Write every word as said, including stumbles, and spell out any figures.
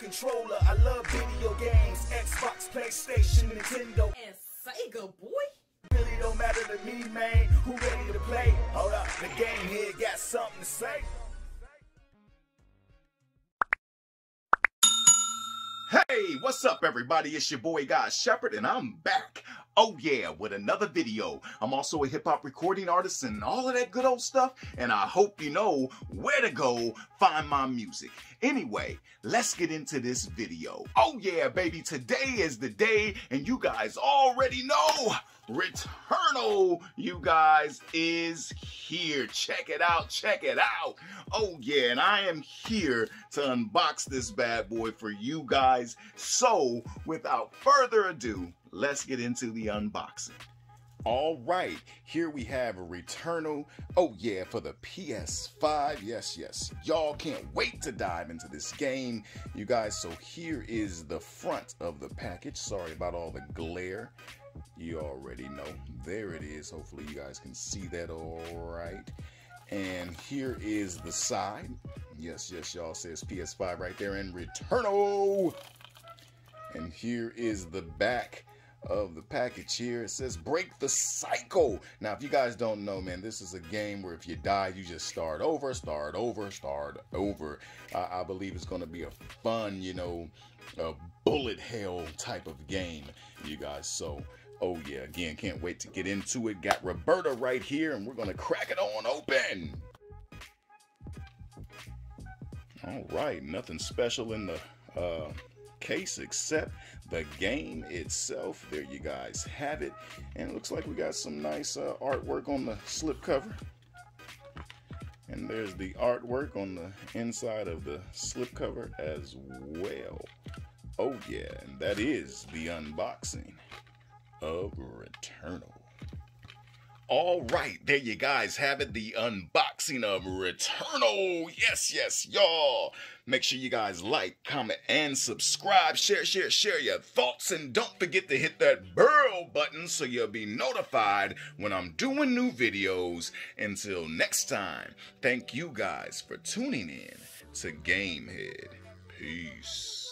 controller. I love video games, Xbox, PlayStation, Nintendo, and Sega, boy. Really don't matter to me, man. Who ready to play? Hold up, the game here got something to say. Hey, what's up everybody? It's your boy God's Shepherd and I'm back. Oh yeah, with another video. I'm also a hip-hop recording artist and all of that good old stuff, and I hope you know where to go find my music. Anyway, let's get into this video. Oh yeah, baby, today is the day, and you guys already know Returnal, you guys, is here. Check it out, check it out. Oh yeah, and I am here to unbox this bad boy for you guys. So, without further ado, let's get into the unboxing. All right, here we have a Returnal, oh yeah, for the P S five, yes, yes. Y'all can't wait to dive into this game, you guys. So here is the front of the package. Sorry about all the glare. You already know. There it is. Hopefully you guys can see that all right. And here is the side. Yes, yes, y'all, says P S five right there in Returnal. And here is the back of the package here. It says break the cycle. Now if you guys don't know, man, this is a game where if you die you just start over, start over, start over. Uh, I believe it's going to be a fun, you know, a bullet hell type of game, you guys. So oh yeah, again, can't wait to get into it. Got Roberta right here and we're going to crack it on open. All right, nothing special in the uh case except the game itself. There you guys have it, and it looks like we got some nice uh, artwork on the slip cover, and there's the artwork on the inside of the slip cover as well. Oh yeah, and that is the unboxing of Returnal. All right, there you guys have it, the unboxing of Returnal. Yes, yes, y'all. Make sure you guys like, comment, and subscribe. Share, share, share your thoughts. And don't forget to hit that bell button so you'll be notified when I'm doing new videos. Until next time, thank you guys for tuning in to GameHead. Peace.